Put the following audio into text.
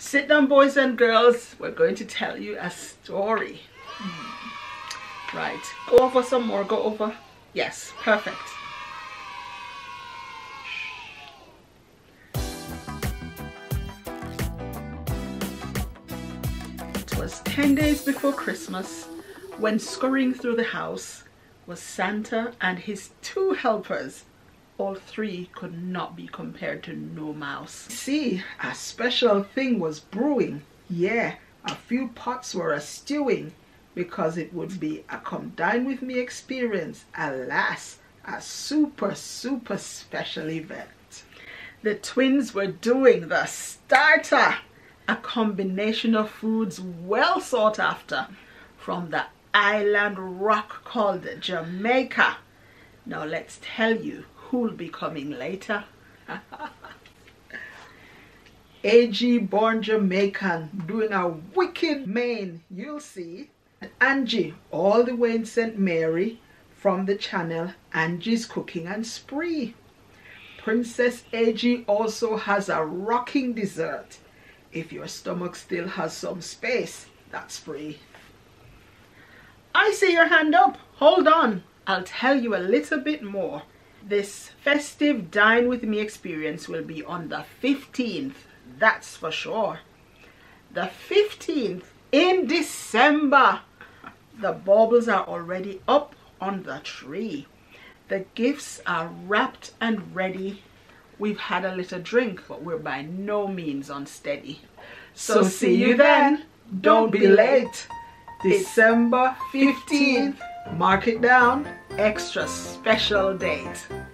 Sit down, boys and girls. We're going to tell you a story. Right, go over some more, go over. Yes, perfect. It was 10 days before Christmas when scurrying through the house was Santa and his two helpers. All three could not be compared to no mouse. See, a special thing was brewing. Yeah, a few pots were a-stewing, because it would be a Come Dine With Me experience. Alas, a super, super special event. The twins were doing the starter, a combination of foods well sought after from the island rock called Jamaica. Now let's tell you who'll be coming later. AG born Jamaican doing a wicked main, you'll see. And Angie all the way in St. Mary from the channel Angie's Cooking and Spree. Princess AG also has a rocking dessert. If your stomach still has some space, that's free. I see your hand up. Hold on. I'll tell you a little bit more. This festive Dine With Me experience will be on the 15th, that's for sure. The 15th in December. The baubles are already up on the tree. The gifts are wrapped and ready. We've had a little drink, but we're by no means unsteady. So see you then. Don't be late. December 15th. Mark it down. Extra special date.